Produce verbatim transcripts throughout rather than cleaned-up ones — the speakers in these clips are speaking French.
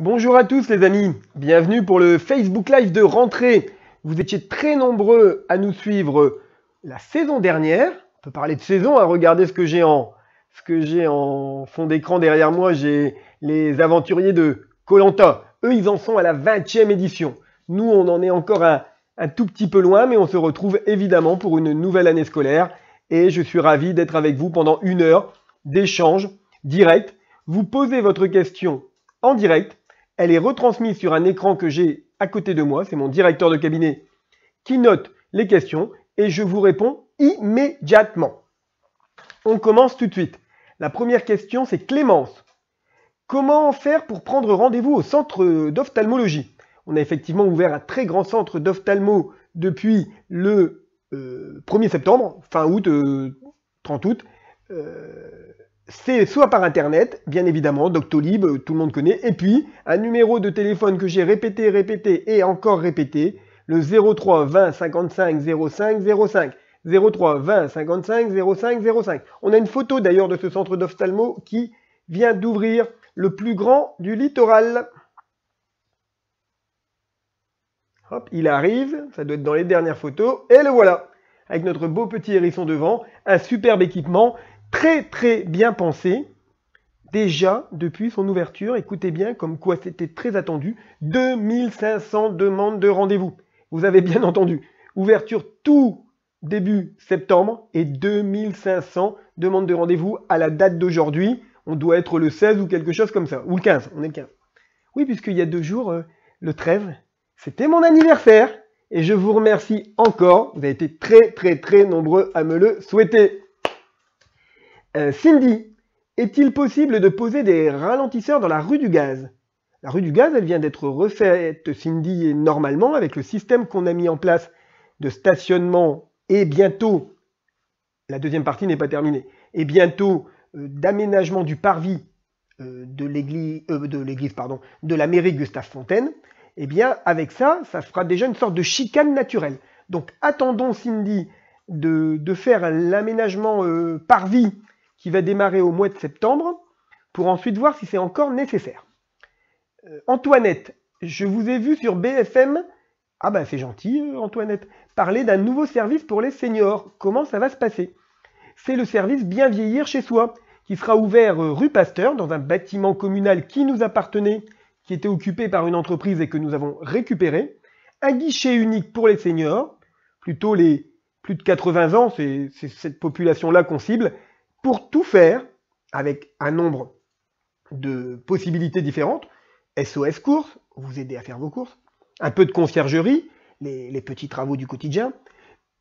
Bonjour à tous les amis, bienvenue pour le Facebook Live de rentrée. Vous étiez très nombreux à nous suivre la saison dernière. On peut parler de saison, hein. Regardez ce que j'ai en, ce que j'ai en fond d'écran derrière moi, j'ai les aventuriers de Koh-Lanta. Eux, ils en sont à la vingtième édition. Nous, on en est encore un, un tout petit peu loin, mais on se retrouve évidemment pour une nouvelle année scolaire. Et je suis ravi d'être avec vous pendant une heure d'échange direct. Vous posez votre question en direct. Elle est retransmise sur un écran que j'ai à côté de moi. C'est mon directeur de cabinet qui note les questions et je vous réponds immédiatement. On commence tout de suite. La première question, c'est Clémence. Comment faire pour prendre rendez-vous au centre d'ophtalmologie? On a effectivement ouvert un très grand centre d'ophtalmo depuis le euh, premier septembre, fin août, euh, trente août. Euh... C'est soit par internet, bien évidemment, Doctolib, tout le monde connaît, et puis un numéro de téléphone que j'ai répété, répété et encore répété, le zéro trois vingt cinquante-cinq zéro cinq zéro cinq, zéro trois vingt cinquante-cinq zéro cinq zéro cinq. On a une photo d'ailleurs de ce centre d'ophtalmo qui vient d'ouvrir, le plus grand du littoral. Hop, il arrive, ça doit être dans les dernières photos, et le voilà, avec notre beau petit hérisson devant, un superbe équipement, très très bien pensé, déjà depuis son ouverture, écoutez bien comme quoi c'était très attendu, deux mille cinq cents demandes de rendez-vous. Vous avez bien entendu, ouverture tout début septembre et deux mille cinq cents demandes de rendez-vous à la date d'aujourd'hui. On doit être le seize ou quelque chose comme ça, ou le quinze, on est le quinze. Oui, puisqu'il y a deux jours, euh, le treize, c'était mon anniversaire et je vous remercie encore, vous avez été très très très nombreux à me le souhaiter. Euh, Cindy, est-il possible de poser des ralentisseurs dans la rue du gaz? La rue du gaz, elle vient d'être refaite, Cindy, et normalement, avec le système qu'on a mis en place de stationnement et bientôt, la deuxième partie n'est pas terminée, et bientôt euh, d'aménagement du parvis euh, de l'église, euh, de l'église, pardon, de la mairie Gustave Fontaine, eh bien, avec ça, ça fera déjà une sorte de chicane naturelle. Donc, attendons, Cindy, de, de faire l'aménagement euh, parvis qui va démarrer au mois de septembre, pour ensuite voir si c'est encore nécessaire. Euh, Antoinette, je vous ai vu sur B F M, ah ben c'est gentil euh, Antoinette, parler d'un nouveau service pour les seniors, comment ça va se passer? C'est le service Bien Vieillir Chez Soi, qui sera ouvert euh, rue Pasteur, dans un bâtiment communal qui nous appartenait, qui était occupé par une entreprise et que nous avons récupéré, un guichet unique pour les seniors, plutôt les plus de quatre-vingts ans, c'est cette population-là qu'on cible, pour tout faire, avec un nombre de possibilités différentes, S O S courses, vous aider à faire vos courses, un peu de conciergerie, les, les petits travaux du quotidien,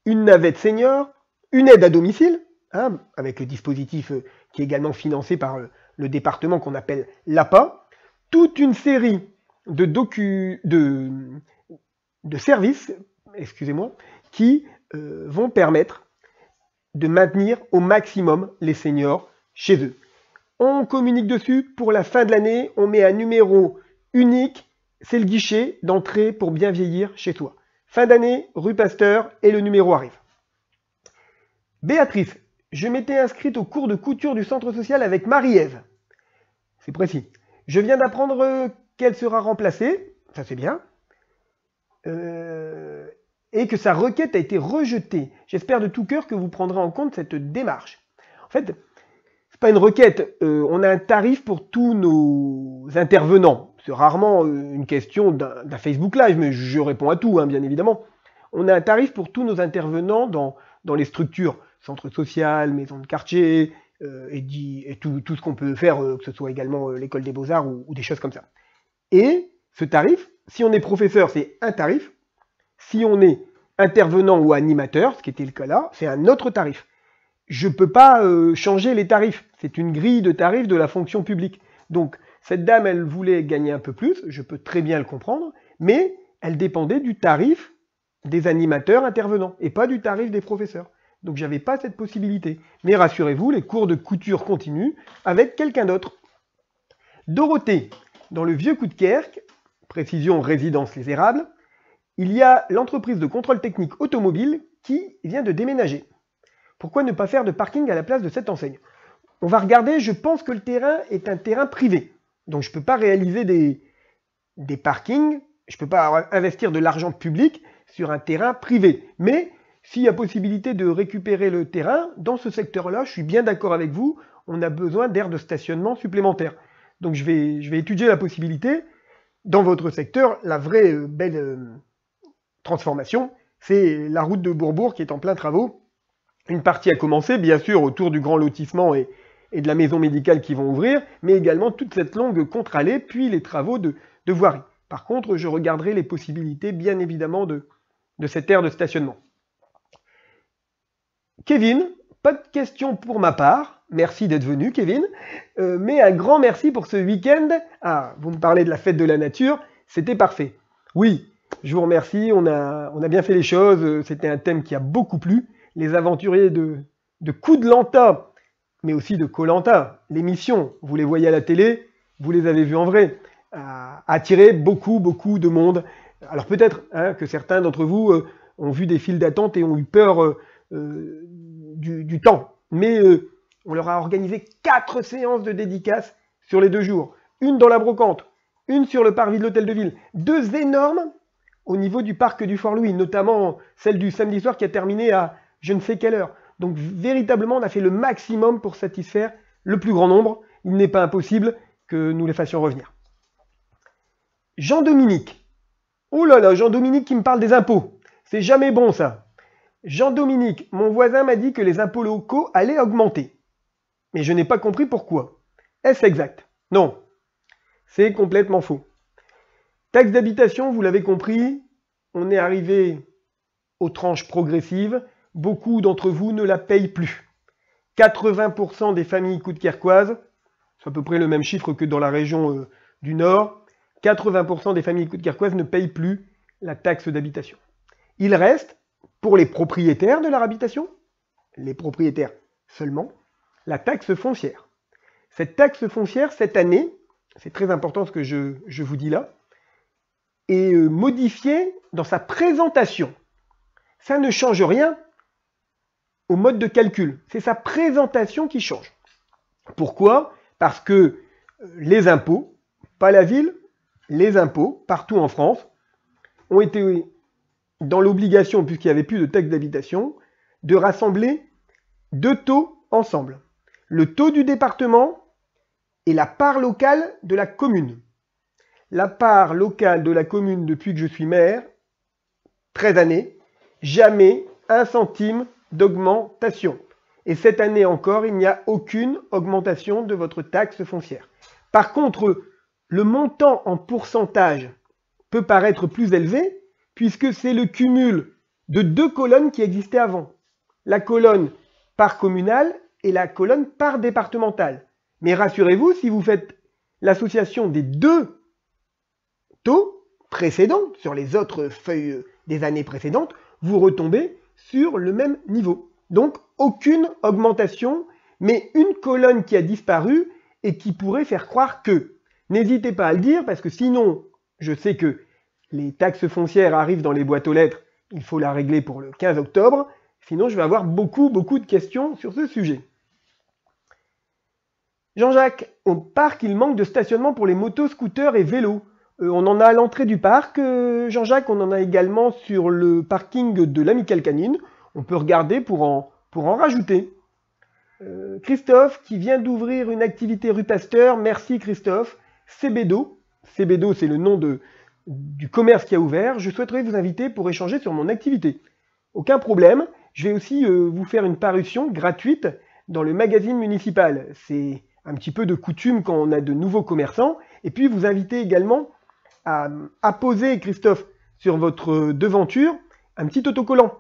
une navette senior, une aide à domicile, hein, avec le dispositif euh, qui est également financé par euh, le département qu'on appelle l'A P A, toute une série de, docu, de, de services, excusez-moi, qui euh, vont permettre de maintenir au maximum les seniors chez eux. On communique dessus pour la fin de l'année, on met un numéro unique, c'est le guichet d'entrée pour Bien Vieillir Chez Soi. Fin d'année, rue Pasteur, et le numéro arrive. Béatrice, je m'étais inscrite au cours de couture du centre social avec Marie-Ève. C'est précis. Je viens d'apprendre qu'elle sera remplacée, ça c'est bien. Euh... et que sa requête a été rejetée. J'espère de tout cœur que vous prendrez en compte cette démarche. En fait, c'est pas une requête, euh, on a un tarif pour tous nos intervenants. C'est rarement une question d'un un Facebook Live, mais je réponds à tout, hein, bien évidemment. On a un tarif pour tous nos intervenants dans, dans les structures, centres sociaux, maisons de quartier, euh, et, dit, et tout, tout ce qu'on peut faire, euh, que ce soit également euh, l'école des beaux-arts ou, ou des choses comme ça. Et ce tarif, si on est professeur, c'est un tarif. Si on est intervenant ou animateur, ce qui était le cas là, c'est un autre tarif. Je ne peux pas euh, changer les tarifs. C'est une grille de tarifs de la fonction publique. Donc, cette dame, elle voulait gagner un peu plus, je peux très bien le comprendre, mais elle dépendait du tarif des animateurs intervenants et pas du tarif des professeurs. Donc, je n'avais pas cette possibilité. Mais rassurez-vous, les cours de couture continuent avec quelqu'un d'autre. Dorothée, dans le vieux Coudekerque, précision résidence Les Érables, il y a l'entreprise de contrôle technique automobile qui vient de déménager. Pourquoi ne pas faire de parking à la place de cette enseigne? On va regarder, je pense que le terrain est un terrain privé. Donc je ne peux pas réaliser des, des parkings. Je ne peux pas investir de l'argent public sur un terrain privé. Mais s'il y a possibilité de récupérer le terrain, dans ce secteur-là, je suis bien d'accord avec vous, on a besoin d'aires de stationnement supplémentaires. Donc je vais, je vais étudier la possibilité. Dans votre secteur, la vraie euh, belle euh, transformation, c'est la route de Bourbourg qui est en plein travaux. Une partie a commencé, bien sûr, autour du grand lotissement et, et de la maison médicale qui vont ouvrir, mais également toute cette longue contre-allée, puis les travaux de, de voirie. Par contre, je regarderai les possibilités, bien évidemment, de, de cette aire de stationnement. Kevin, pas de questions pour ma part. Merci d'être venu, Kevin. Euh, mais un grand merci pour ce week-end. Ah, vous me parlez de la fête de la nature. C'était parfait. Oui, je vous remercie. On a, on a bien fait les choses. C'était un thème qui a beaucoup plu. Les aventuriers de, de Koh-Lanta, mais aussi de Koh-Lanta. L'émission, vous les voyez à la télé, vous les avez vus en vrai. A attiré beaucoup, beaucoup de monde. Alors peut-être hein, que certains d'entre vous euh, ont vu des files d'attente et ont eu peur euh, euh, du, du temps. Mais euh, on leur a organisé quatre séances de dédicaces sur les deux jours. Une dans la brocante, une sur le parvis de l'hôtel de ville. Deux énormes au niveau du parc du Fort Louis, notamment celle du samedi soir qui a terminé à je ne sais quelle heure. Donc véritablement, on a fait le maximum pour satisfaire le plus grand nombre. Il n'est pas impossible que nous les fassions revenir. Jean-Dominique. Oh là là, Jean-Dominique qui me parle des impôts. C'est jamais bon ça. Jean-Dominique, mon voisin m'a dit que les impôts locaux allaient augmenter. Mais je n'ai pas compris pourquoi. Est-ce exact? Non. C'est complètement faux. Taxe d'habitation, vous l'avez compris, on est arrivé aux tranches progressives. Beaucoup d'entre vous ne la payent plus. quatre-vingts pour cent des familles coudekerquoises, c'est à peu près le même chiffre que dans la région euh, du Nord, quatre-vingts pour cent des familles coudekerquoises ne payent plus la taxe d'habitation. Il reste, pour les propriétaires de leur habitation, les propriétaires seulement, la taxe foncière. Cette taxe foncière, cette année, c'est très important ce que je, je vous dis là, est modifiée dans sa présentation. Ça ne change rien au mode de calcul. C'est sa présentation qui change. Pourquoi? Parce que les impôts, pas la ville, les impôts, partout en France, ont été dans l'obligation, puisqu'il n'y avait plus de taxe d'habitation, de rassembler deux taux ensemble. Le taux du département et la part locale de la commune. La part locale de la commune depuis que je suis maire, treize années, jamais un centime d'augmentation. Et cette année encore, il n'y a aucune augmentation de votre taxe foncière. Par contre, le montant en pourcentage peut paraître plus élevé puisque c'est le cumul de deux colonnes qui existaient avant. La colonne par communale et la colonne par départementale. Mais rassurez-vous, si vous faites l'association des deux taux précédents sur les autres feuilles des années précédentes, vous retombez sur le même niveau. Donc aucune augmentation, mais une colonne qui a disparu et qui pourrait faire croire que... N'hésitez pas à le dire parce que sinon, je sais que les taxes foncières arrivent dans les boîtes aux lettres, il faut la régler pour le quinze octobre, sinon je vais avoir beaucoup, beaucoup de questions sur ce sujet. Jean-Jacques, au parc, il manque de stationnement pour les motos, scooters et vélos. Euh, on en a à l'entrée du parc, euh, Jean-Jacques, on en a également sur le parking de l'Amical Canine. On peut regarder pour en, pour en rajouter. Euh, Christophe, qui vient d'ouvrir une activité rue Pasteur, merci Christophe. Cébédo, Cébédo c'est le nom de, du commerce qui a ouvert, je souhaiterais vous inviter pour échanger sur mon activité. Aucun problème, je vais aussi euh, vous faire une parution gratuite dans le magazine municipal. C'est un petit peu de coutume quand on a de nouveaux commerçants. Et puis vous invitez également à, à poser, Christophe, sur votre devanture un petit autocollant.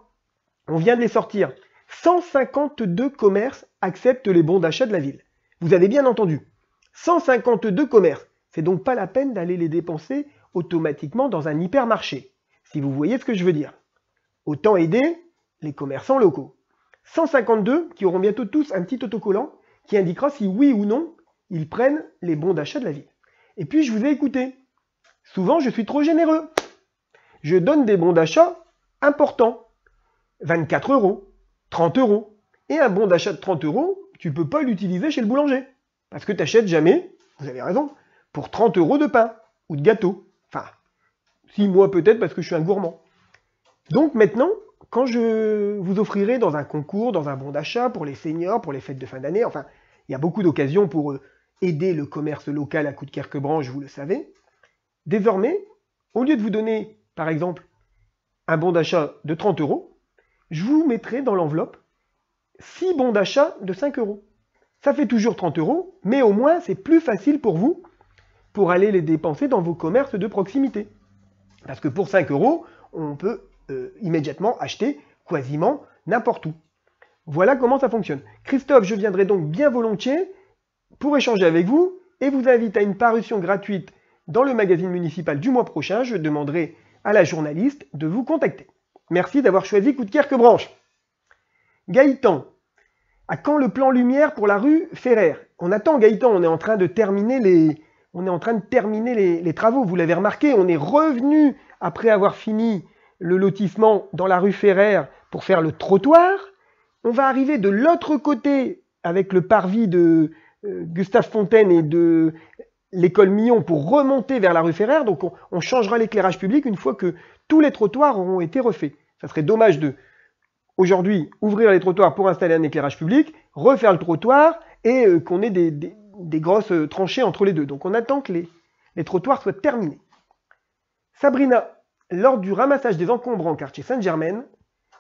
On vient de les sortir. cent cinquante-deux commerces acceptent les bons d'achat de la ville. Vous avez bien entendu, cent cinquante-deux commerces. C'est donc pas la peine d'aller les dépenser automatiquement dans un hypermarché, si vous voyez ce que je veux dire. Autant aider les commerçants locaux. cent cinquante-deux qui auront bientôt tous un petit autocollant qui indiquera si oui ou non ils prennent les bons d'achat de la ville. Et puis je vous ai écouté. Souvent je suis trop généreux. Je donne des bons d'achat importants. vingt-quatre euros, trente euros. Et un bon d'achat de trente euros, tu ne peux pas l'utiliser chez le boulanger. Parce que tu n'achètes jamais, vous avez raison, pour trente euros de pain ou de gâteau. Enfin, si, moi peut-être parce que je suis un gourmand. Donc maintenant, quand je vous offrirai dans un concours, dans un bon d'achat, pour les seniors, pour les fêtes de fin d'année, enfin, il y a beaucoup d'occasions pour aider le commerce local à Coudekerque-Branche, vous le savez. Désormais, au lieu de vous donner, par exemple, un bon d'achat de trente euros, je vous mettrai dans l'enveloppe six bons d'achat de cinq euros. Ça fait toujours trente euros, mais au moins c'est plus facile pour vous pour aller les dépenser dans vos commerces de proximité. Parce que pour cinq euros, on peut euh, immédiatement acheter quasiment n'importe où. Voilà comment ça fonctionne. Christophe, je viendrai donc bien volontiers pour échanger avec vous et vous invite à une parution gratuite dans le magazine municipal du mois prochain. Je demanderai à la journaliste de vous contacter. Merci d'avoir choisi Coudekerque-Branche. Gaëtan, à quand le plan lumière pour la rue Ferrer? On attend Gaëtan, on est en train de terminer les, on est en train de terminer les, les travaux. Vous l'avez remarqué, on est revenu après avoir fini le lotissement dans la rue Ferrer pour faire le trottoir. On va arriver de l'autre côté avec le parvis de euh, Gustave Fontaine et de l'école Millon pour remonter vers la rue Ferrer. Donc on, on changera l'éclairage public une fois que tous les trottoirs auront été refaits. Ça serait dommage de, aujourd'hui, ouvrir les trottoirs pour installer un éclairage public, refaire le trottoir et euh, qu'on ait des, des, des grosses euh, tranchées entre les deux. Donc on attend que les, les trottoirs soient terminés. Sabrina, lors du ramassage des encombrants en quartier Sainte-Germaine,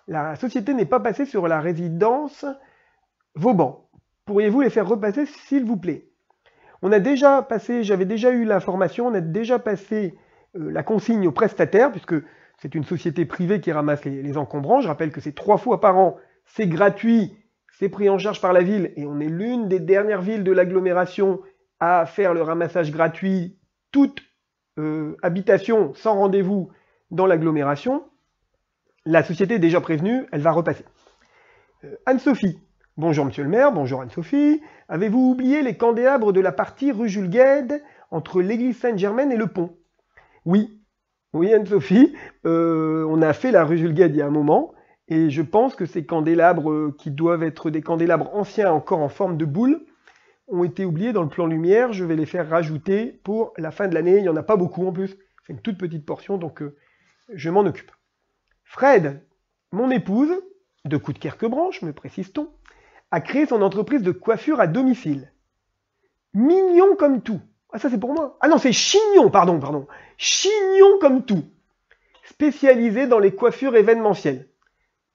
la société n'est pas passée sur la résidence Vauban. Pourriez-vous les faire repasser, s'il vous plaît? On a déjà passé, j'avais déjà eu l'information, on a déjà passé euh, la consigne aux prestataires, puisque c'est une société privée qui ramasse les, les encombrants. Je rappelle que c'est trois fois par an, c'est gratuit, c'est pris en charge par la ville, et on est l'une des dernières villes de l'agglomération à faire le ramassage gratuit, toute euh, habitation sans rendez-vous dans l'agglomération. La société est déjà prévenue, elle va repasser. Euh, Anne-Sophie. Bonjour monsieur le maire, bonjour Anne-Sophie. Avez-vous oublié les candélabres de la partie rue Jules Guesde entre l'église Sainte-Germaine et le pont? Oui, oui Anne-Sophie, euh, on a fait la rue Jules Guesde il y a un moment et je pense que ces candélabres euh, qui doivent être des candélabres anciens encore en forme de boule ont été oubliés dans le plan lumière. Je vais les faire rajouter pour la fin de l'année. Il n'y en a pas beaucoup en plus, c'est une toute petite portion donc euh, je m'en occupe. Fred, mon épouse, de Coudekerque-Branche, me précise-t-on, a créé son entreprise de coiffure à domicile. Mignon comme tout. Ah, ça c'est pour moi. Ah non, c'est chignon, pardon, pardon. Chignon comme tout. Spécialisée dans les coiffures événementielles.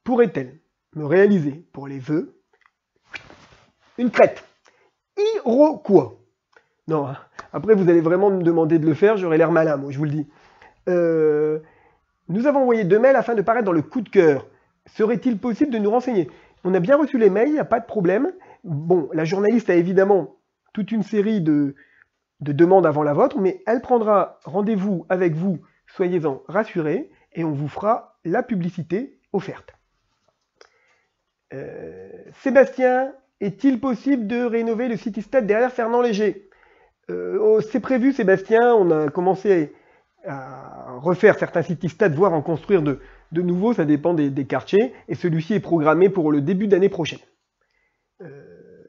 Pourrait-elle me réaliser, pour les vœux, une crête Iroquois. Non, hein. Après vous allez vraiment me demander de le faire, j'aurai l'air malin, moi, je vous le dis. Euh... Nous avons envoyé deux mails afin de paraître dans le coup de cœur. Serait-il possible de nous renseigner? On a bien reçu les mails, il n'y a pas de problème. Bon, la journaliste a évidemment toute une série de, de demandes avant la vôtre, mais elle prendra rendez-vous avec vous, soyez-en rassurés, et on vous fera la publicité offerte. Euh, Sébastien, est-il possible de rénover le City Stade derrière Fernand Léger? euh, oh, C'est prévu, Sébastien, on a commencé à refaire certains city stades, voire en construire de, de nouveaux, ça dépend des, des quartiers, et celui-ci est programmé pour le début d'année prochaine. Euh,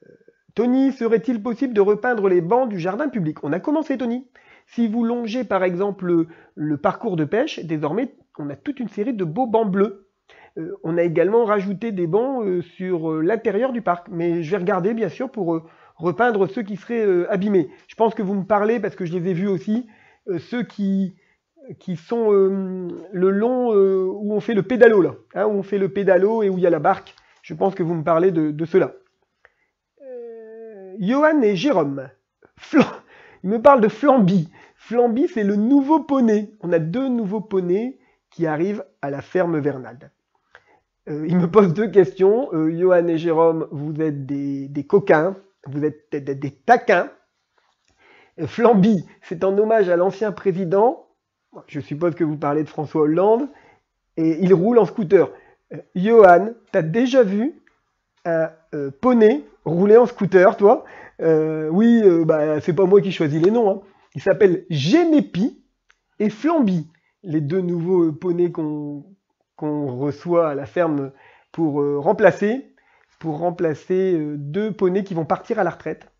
Tony, serait-il possible de repeindre les bancs du jardin public? On a commencé, Tony. Si vous longez, par exemple, le, le parcours de pêche, désormais, on a toute une série de beaux bancs bleus. Euh, on a également rajouté des bancs euh, sur euh, l'intérieur du parc, mais je vais regarder, bien sûr, pour euh, repeindre ceux qui seraient euh, abîmés. Je pense que vous me parlez, parce que je les ai vus aussi, euh, ceux qui... qui sont euh, le long euh, où on fait le pédalo, là, hein, où on fait le pédalo et où il y a la barque. Je pense que vous me parlez de, de cela. Euh, Johan et Jérôme, Flan... ils me parlent de Flambi. Flambi, c'est le nouveau poney. On a deux nouveaux poneys qui arrivent à la ferme Vernalde. Euh, ils me posent deux questions. Euh, Johan et Jérôme, vous êtes des, des coquins, vous êtes des, des taquins. Euh, Flambi, c'est en hommage à l'ancien président. Je suppose que vous parlez de François Hollande, et il roule en scooter. Euh, Johan, t'as déjà vu un euh, poney rouler en scooter, toi? euh, Oui, euh, bah, c'est pas moi qui choisis les noms. Hein. Il s'appelle Génépi et Flambi, les deux nouveaux euh, poneys qu'on qu'on reçoit à la ferme pour euh, remplacer, pour remplacer euh, deux poneys qui vont partir à la retraite,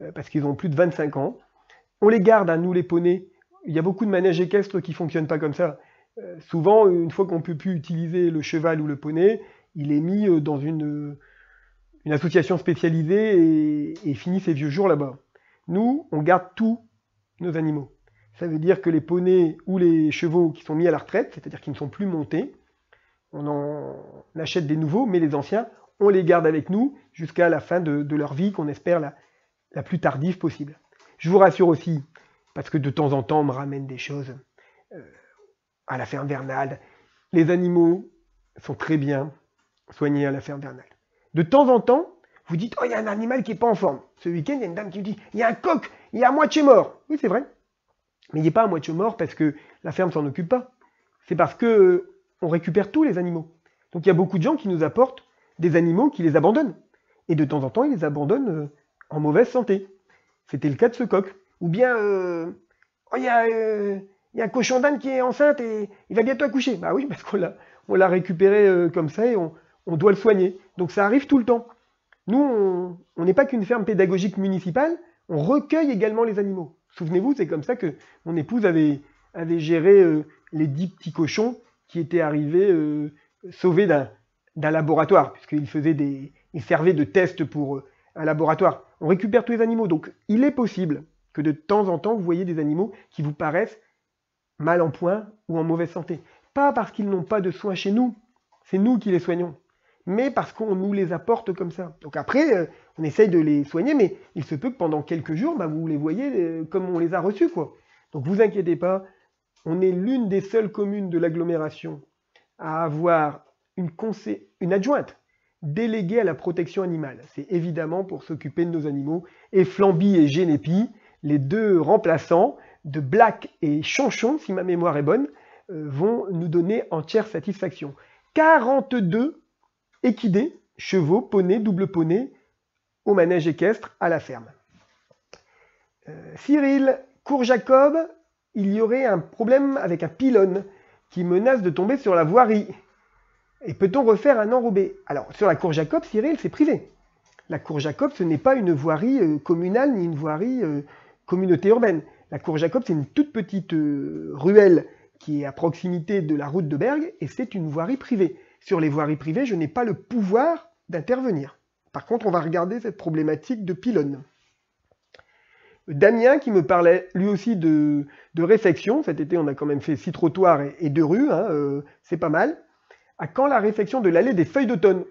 euh, parce qu'ils ont plus de vingt-cinq ans. On les garde, à hein, nous les poneys. y a beaucoup de manèges équestres qui ne fonctionnent pas comme ça. Euh, souvent, une fois qu'on ne peut plus utiliser le cheval ou le poney, il est mis dans une, une association spécialisée et, et finit ses vieux jours là-bas. Nous, on garde tous nos animaux. Ça veut dire que les poneys ou les chevaux qui sont mis à la retraite, c'est-à-dire qui ne sont plus montés, on en achète des nouveaux, mais les anciens, on les garde avec nous jusqu'à la fin de, de leur vie, qu'on espère la, la plus tardive possible. Je vous rassure aussi, parce que de temps en temps, on me ramène des choses euh, à la ferme Vernalde. Les animaux sont très bien soignés à la ferme Vernalde. De temps en temps, vous dites « Oh, il y a un animal qui n'est pas en forme ». Ce week-end, il y a une dame qui me dit « Il y a un coq, il est à moitié mort ». Oui, c'est vrai. Mais il n'est pas à moitié mort parce que la ferme ne s'en occupe pas. C'est parce que euh, on récupère tous les animaux. Donc il y a beaucoup de gens qui nous apportent des animaux qui les abandonnent. Et de temps en temps, ils les abandonnent euh, en mauvaise santé. C'était le cas de ce coq. Ou bien, euh, oh, il y a, euh, il y a un cochon d'âne qui est enceinte et il va bientôt accoucher. Bah oui, parce qu'on l'a on l'a récupéré euh, comme ça et on, on doit le soigner. Donc ça arrive tout le temps. Nous, on n'est pas qu'une ferme pédagogique municipale, on recueille également les animaux. Souvenez-vous, c'est comme ça que mon épouse avait, avait géré euh, les dix petits cochons qui étaient arrivés euh, sauvés d'un laboratoire, puisqu'ils faisaient des, ils servaient de test pour euh, un laboratoire. On récupère tous les animaux, donc il est possible que de temps en temps, vous voyez des animaux qui vous paraissent mal en point ou en mauvaise santé. Pas parce qu'ils n'ont pas de soins chez nous, c'est nous qui les soignons, mais parce qu'on nous les apporte comme ça. Donc après, euh, on essaye de les soigner, mais il se peut que pendant quelques jours, bah, vous les voyez euh, comme on les a reçus, quoi. Donc vous inquiétez pas, on est l'une des seules communes de l'agglomération à avoir une, une adjointe déléguée à la protection animale. C'est évidemment pour s'occuper de nos animaux. Et Flambi et Génépi, les deux remplaçants de Black et Chanchon, si ma mémoire est bonne, euh, vont nous donner entière satisfaction. quarante-deux équidés, chevaux, poneys, double poney, au manège équestre, à la ferme. Euh, Cyril, Cour Jacob, il y aurait un problème avec un pylône qui menace de tomber sur la voirie. Et peut-on refaire un enrobé? Alors, sur la Cour Jacob, Cyril, c'est privé. La Cour Jacob, ce n'est pas une voirie euh, communale ni une voirie euh, communauté urbaine. La Cour Jacob, c'est une toute petite euh, ruelle qui est à proximité de la route de Bergue et c'est une voirie privée. Sur les voiries privées, je n'ai pas le pouvoir d'intervenir. Par contre, on va regarder cette problématique de pylône. Damien, qui me parlait lui aussi de, de réfection, cet été on a quand même fait six trottoirs et, et deux rues, hein, euh, c'est pas mal. À quand la réfection de l'allée des feuilles d'automne?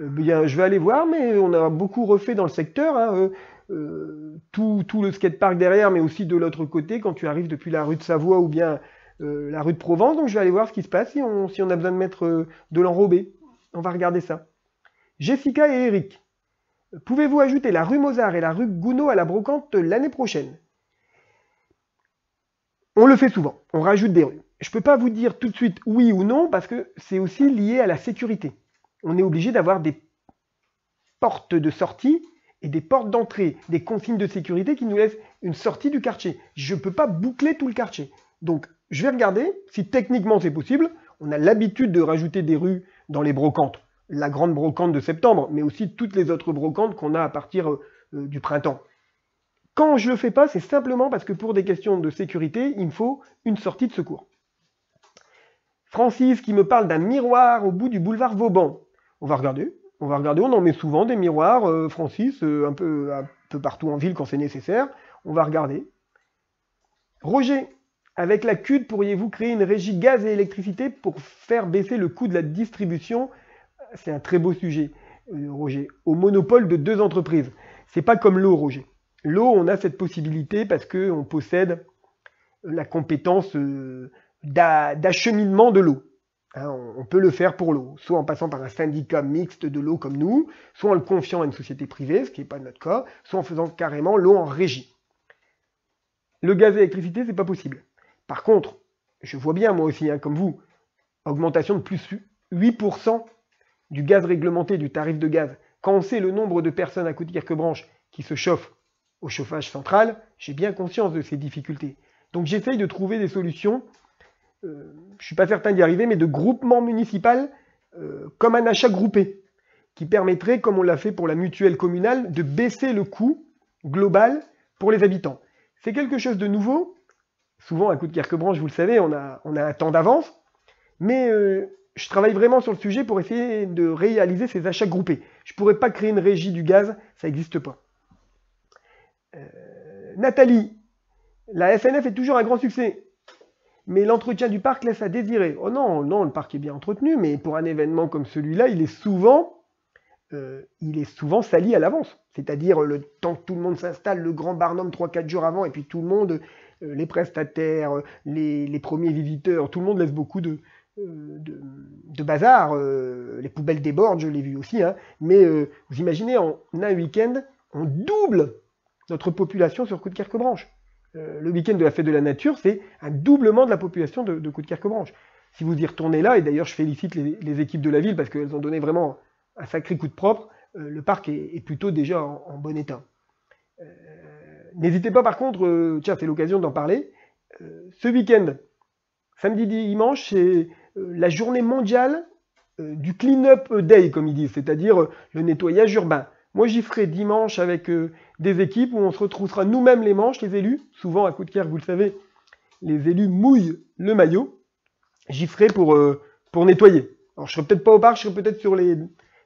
euh, bien, je vais aller voir, mais on a beaucoup refait dans le secteur, hein, euh, euh, tout, tout le skatepark derrière, mais aussi de l'autre côté, quand tu arrives depuis la rue de Savoie ou bien Euh, la rue de Provence, donc je vais aller voir ce qui se passe, si on, si on a besoin de mettre euh, de l'enrobé. On va regarder ça. Jessica et Eric, pouvez-vous ajouter la rue Mozart et la rue Gounod à la brocante l'année prochaine? On le fait souvent, on rajoute des rues. Je ne peux pas vous dire tout de suite oui ou non, parce que c'est aussi lié à la sécurité. On est obligé d'avoir des portes de sortie et des portes d'entrée, des consignes de sécurité qui nous laissent une sortie du quartier. Je ne peux pas boucler tout le quartier. Donc, je vais regarder si techniquement c'est possible. On a l'habitude de rajouter des rues dans les brocantes. La grande brocante de septembre, mais aussi toutes les autres brocantes qu'on a à partir euh, du printemps. Quand je le fais pas, c'est simplement parce que pour des questions de sécurité, il me faut une sortie de secours. Francis qui me parle d'un miroir au bout du boulevard Vauban. On va regarder, on va regarder. On en met souvent des miroirs, euh, Francis, euh, un peu, un peu partout en ville quand c'est nécessaire. On va regarder. Roger. Avec la C U D, pourriez-vous créer une régie gaz et électricité pour faire baisser le coût de la distribution? C'est un très beau sujet, Roger. Au monopole de deux entreprises. C'est pas comme l'eau, Roger. L'eau, on a cette possibilité parce qu'on possède la compétence d'acheminement de l'eau. Hein, on peut le faire pour l'eau, soit en passant par un syndicat mixte de l'eau comme nous, soit en le confiant à une société privée, ce qui n'est pas notre cas, soit en faisant carrément l'eau en régie. Le gaz et l'électricité, c'est pas possible. Par contre, je vois bien moi aussi, hein, comme vous, augmentation de plus huit pour cent du gaz réglementé, du tarif de gaz. Quand on sait le nombre de personnes à Coudekerque-Branche qui se chauffent au chauffage central, j'ai bien conscience de ces difficultés. Donc j'essaye de trouver des solutions, euh, je ne suis pas certain d'y arriver, mais de groupement municipal euh, comme un achat groupé, qui permettrait, comme on l'a fait pour la mutuelle communale, de baisser le coût global pour les habitants. C'est quelque chose de nouveau. Souvent, à Coudekerque-Branche, vous le savez, on a, on a un temps d'avance. Mais euh, je travaille vraiment sur le sujet pour essayer de réaliser ces achats groupés. Je ne pourrais pas créer une régie du gaz, ça n'existe pas. Euh, Nathalie, la F N F est toujours un grand succès. Mais l'entretien du parc laisse à désirer. Oh non, non, le parc est bien entretenu, mais pour un événement comme celui-là, il est souvent, euh, il est souvent sali à l'avance. C'est-à-dire le temps que tout le monde s'installe, le grand barnum trois quatre jours avant, et puis tout le monde, euh, les prestataires, les, les premiers visiteurs, tout le monde laisse beaucoup de, euh, de, de bazar. Euh, les poubelles débordent, je l'ai vu aussi. Hein, mais euh, vous imaginez, en un week-end, on double notre population sur Coudekerque-Branche. Euh, le week-end de la fête de la nature, c'est un doublement de la population de, de Coudekerque-Branche. Si vous y retournez là, et d'ailleurs je félicite les, les équipes de la ville parce qu'elles ont donné vraiment un sacré coup de propre, euh, le parc est, est plutôt déjà en, en bon état. Euh, N'hésitez pas par contre, euh, tiens c'est l'occasion d'en parler, euh, ce week-end, samedi dimanche, c'est euh, la journée mondiale euh, du clean-up day, comme ils disent, c'est-à-dire euh, le nettoyage urbain. Moi, j'y ferai dimanche avec euh, des équipes où on se retroussera nous-mêmes les manches, les élus. Souvent, à Coudekerque, vous le savez, les élus mouillent le maillot. J'y ferai pour, euh, pour nettoyer. Alors, je serai peut-être pas au parc, je serai peut-être sur les,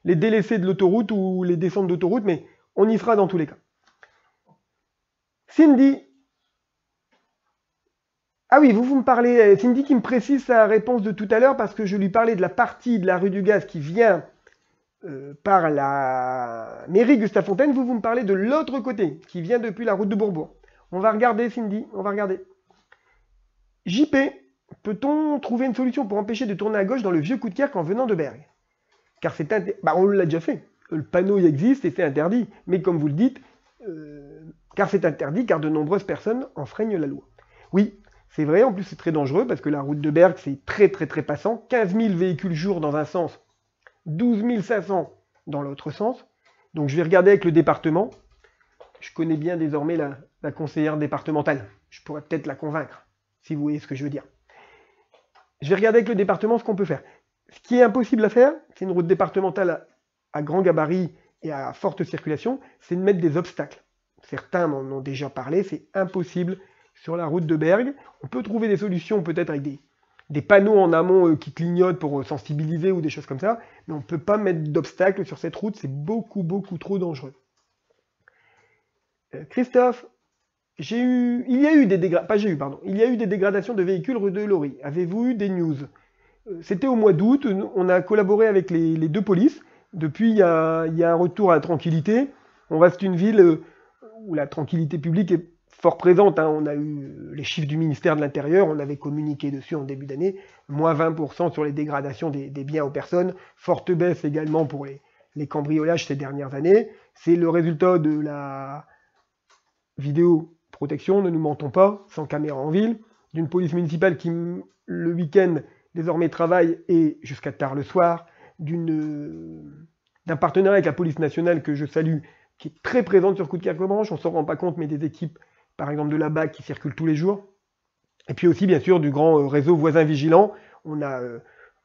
les délaissés de l'autoroute ou les descentes d'autoroute, mais on y sera dans tous les cas. Cindy. Ah oui, vous, vous me parlez... Cindy qui me précise sa réponse de tout à l'heure parce que je lui parlais de la partie de la rue du Gaz qui vient... Euh, par la mairie Gustave Fontaine, vous, vous me parlez de l'autre côté, qui vient depuis la route de Bourbourg. On va regarder, Cindy, on va regarder. J P, peut-on trouver une solution pour empêcher de tourner à gauche dans le vieux Coudekerque en venant de Bergue? Car c'est inter... bah, on l'a déjà fait. Le panneau il existe et c'est interdit. Mais comme vous le dites, euh... car c'est interdit, car de nombreuses personnes enfreignent la loi. Oui, c'est vrai, en plus c'est très dangereux, parce que la route de Bergue, c'est très très très passant. quinze mille véhicules jour dans un sens, douze mille cinq cents dans l'autre sens. Donc je vais regarder avec le département. Je connais bien désormais la, la conseillère départementale. Je pourrais peut-être la convaincre, si vous voyez ce que je veux dire. Je vais regarder avec le département ce qu'on peut faire. Ce qui est impossible à faire, c'est une route départementale à, à grand gabarit et à forte circulation, c'est de mettre des obstacles. Certains m'en ont déjà parlé, c'est impossible sur la route de Bergue. On peut trouver des solutions peut-être avec des... des panneaux en amont euh, qui clignotent pour euh, sensibiliser ou des choses comme ça, mais on ne peut pas mettre d'obstacles sur cette route, c'est beaucoup, beaucoup trop dangereux. Euh, Christophe, j'ai eu, il y a eu des dégradations, pas j'ai eu, pardon, il y a eu des dégradations de véhicules rue de Laurie. Avez-vous eu des news? euh, C'était au mois d'août, on a collaboré avec les, les deux polices, depuis il y, y a un retour à la tranquillité, on reste une ville euh, où la tranquillité publique est fort présente, hein. On a eu les chiffres du ministère de l'Intérieur, on avait communiqué dessus en début d'année, moins vingt pour cent sur les dégradations des, des biens aux personnes, forte baisse également pour les, les cambriolages ces dernières années, c'est le résultat de la vidéo protection, ne nous mentons pas, sans caméra en ville, d'une police municipale qui le week-end désormais travaille et jusqu'à tard le soir, d'une d'un partenariat avec la police nationale que je salue, qui est très présente sur Coudekerque-Branche, on ne s'en rend pas compte, mais des équipes par exemple de la B A C qui circule tous les jours, et puis aussi bien sûr du grand réseau voisins vigilants, on a euh,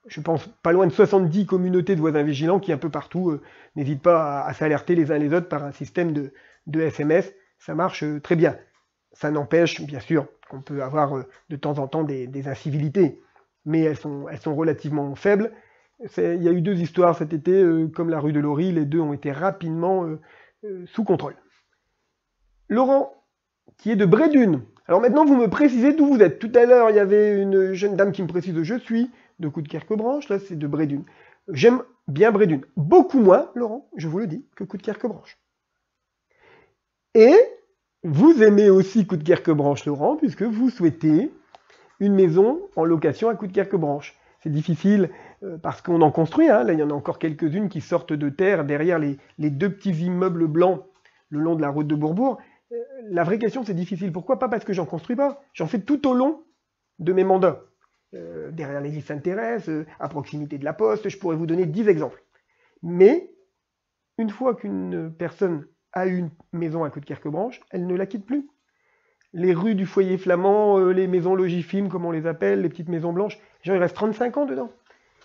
je pense pas loin de soixante-dix communautés de voisins vigilants qui un peu partout euh, n'hésitent pas à, à s'alerter les uns les autres par un système de, de S M S, ça marche euh, très bien, ça n'empêche bien sûr qu'on peut avoir euh, de temps en temps des, des incivilités, mais elles sont, elles sont relativement faibles, il y a eu deux histoires cet été, euh, comme la rue de Laurie, les deux ont été rapidement euh, euh, sous contrôle. Laurent, qui est de Bray-Dune. Alors maintenant, vous me précisez d'où vous êtes. Tout à l'heure, il y avait une jeune dame qui me précise « Je suis de Coudekerque-Branche ». Là, c'est de Bray-Dune. J'aime bien Bray-Dune. Beaucoup moins, Laurent, je vous le dis, que Coudekerque-Branche. Et vous aimez aussi Coudekerque-Branche, Laurent, puisque vous souhaitez une maison en location à Coudekerque-Branche. C'est difficile euh, parce qu'on en construit. Hein. Là, il y en a encore quelques-unes qui sortent de terre derrière les, les deux petits immeubles blancs le long de la route de Bourbourg. La vraie question, c'est difficile. Pourquoi? Pas parce que j'en construis pas. J'en fais tout au long de mes mandats. Euh, derrière les listes s'intéressent, euh, à proximité de la poste, je pourrais vous donner dix exemples. Mais, une fois qu'une personne a une maison à Coudekerque-Branche, elle ne la quitte plus. Les rues du foyer flamand, euh, les maisons logifim, comme on les appelle, les petites maisons blanches, genre, il reste trente-cinq ans dedans.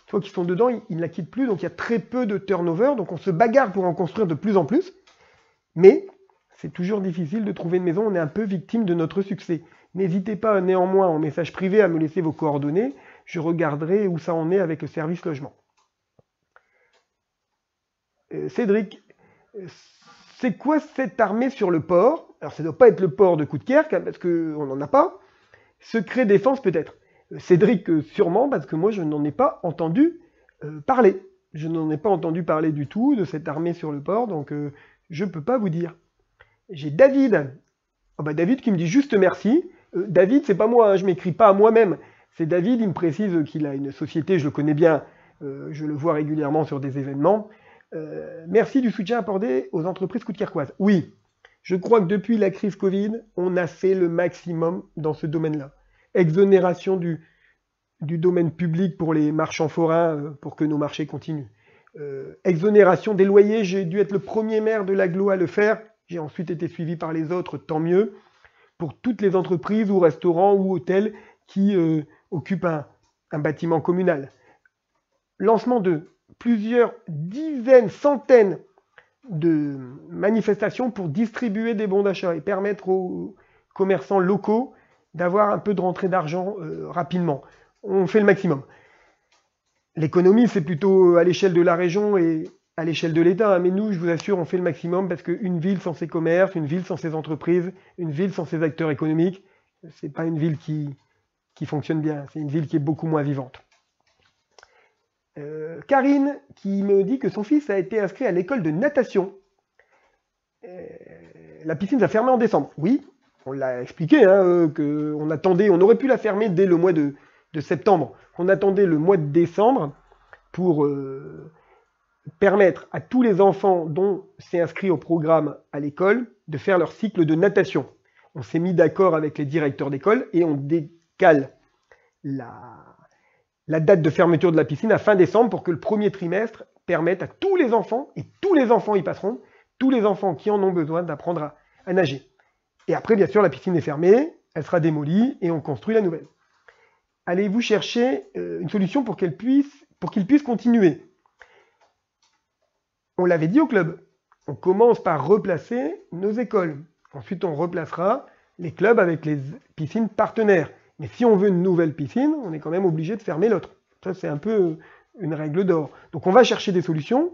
Une fois qu'ils sont dedans, ils, ils ne la quittent plus, donc il y a très peu de turnover, donc on se bagarre pour en construire de plus en plus. Mais... c'est toujours difficile de trouver une maison, on est un peu victime de notre succès. N'hésitez pas néanmoins en message privé à me laisser vos coordonnées. Je regarderai où ça en est avec le service logement. Euh, Cédric, c'est quoi cette armée sur le port? Alors ça ne doit pas être le port de Coudekerque, hein, parce qu'on n'en a pas. Secret défense peut-être. Cédric, euh, sûrement, parce que moi je n'en ai pas entendu euh, parler. Je n'en ai pas entendu parler du tout de cette armée sur le port, donc euh, je ne peux pas vous dire. J'ai David. Oh bah David qui me dit juste merci. Euh, David, c'est pas moi, hein, je m'écris pas à moi-même. C'est David, il me précise qu'il a une société, je le connais bien, euh, je le vois régulièrement sur des événements. Euh, merci du soutien accordé aux entreprises coudekerquoises. Oui, je crois que depuis la crise Covid, on a fait le maximum dans ce domaine-là. Exonération du, du domaine public pour les marchands forains, euh, pour que nos marchés continuent. Euh, exonération des loyers, j'ai dû être le premier maire de l'agglo à le faire. J'ai ensuite été suivi par les autres, tant mieux, pour toutes les entreprises ou restaurants ou hôtels qui euh, occupent un, un bâtiment communal. Lancement de plusieurs dizaines, centaines de manifestations pour distribuer des bons d'achat et permettre aux commerçants locaux d'avoir un peu de rentrée d'argent euh, rapidement. On fait le maximum. L'économie, c'est plutôt à l'échelle de la région et à l'échelle de l'État, hein, mais nous, je vous assure, on fait le maximum parce qu'une ville sans ses commerces, une ville sans ses entreprises, une ville sans ses acteurs économiques, c'est pas une ville qui, qui fonctionne bien, c'est une ville qui est beaucoup moins vivante. Euh, Karine, qui me dit que son fils a été inscrit à l'école de natation. Euh, la piscine a fermé en décembre. Oui, on l'a expliqué, hein, euh, qu'on attendait, on aurait pu la fermer dès le mois de, de septembre. On attendait le mois de décembre pour... Euh, permettre à tous les enfants dont c'est inscrit au programme à l'école de faire leur cycle de natation. On s'est mis d'accord avec les directeurs d'école et on décale la, la date de fermeture de la piscine à fin décembre pour que le premier trimestre permette à tous les enfants, et tous les enfants y passeront, tous les enfants qui en ont besoin d'apprendre à, à nager. Et après, bien sûr, la piscine est fermée, elle sera démolie et on construit la nouvelle. Allez-vous chercher euh, une solution pour qu'elle puisse, pour qu'ils puissent continuer? On l'avait dit au club, on commence par replacer nos écoles. Ensuite, on replacera les clubs avec les piscines partenaires. Mais si on veut une nouvelle piscine, on est quand même obligé de fermer l'autre. Ça, c'est un peu une règle d'or. Donc, on va chercher des solutions.